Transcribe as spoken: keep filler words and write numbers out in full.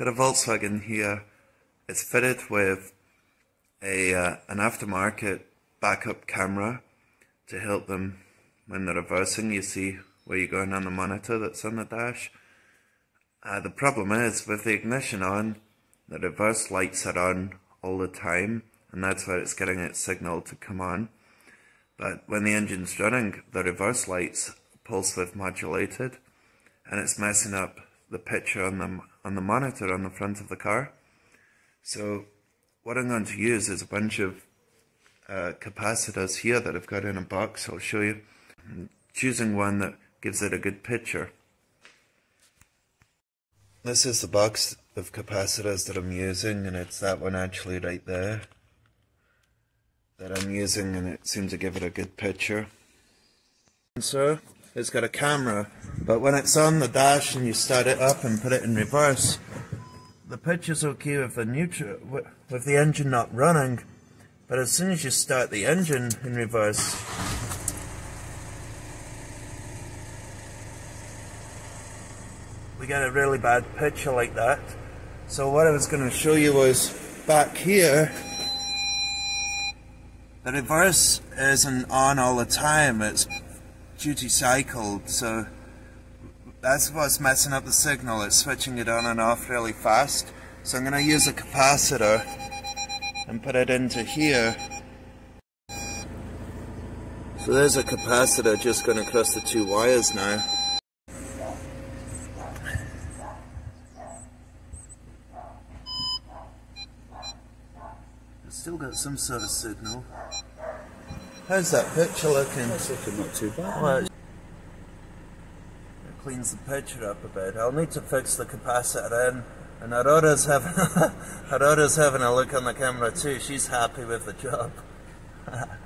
Got a Volkswagen here. It's fitted with a uh, an aftermarket backup camera to help them when they're reversing. You see where you're going on the monitor that's on the dash. Uh, the problem is, with the ignition on, the reverse lights are on all the time, and that's where it's getting its signal to come on. But when the engine's running, the reverse lights pulse width modulated, and it's messing up the picture on the, on the monitor on the front of the car. So what I'm going to use is a bunch of uh, capacitors here that I've got in a box. I'll show you. I'm choosing one that gives it a good picture. This is the box of capacitors that I'm using, and it's that one actually right there that I'm using, and it seems to give it a good picture. And so it's got a camera, but when it's on the dash and you start it up and put it in reverse, the picture's okay with the neutral, with the engine not running, but as soon as you start the engine in reverse, we get a really bad picture like that. So what I was going to show you was back here, the reverse isn't on all the time, it's duty cycled, so that's what's messing up the signal. It's switching it on and off really fast. So I'm going to use a capacitor and put it into here. So there's a capacitor just going across the two wires now. Still got some sort of signal. How's that picture looking? It's looking not too bad. Well, it cleans the picture up a bit. I'll need to fix the capacitor in, and Aurora's having, Aurora's having a look on the camera too. She's happy with the job.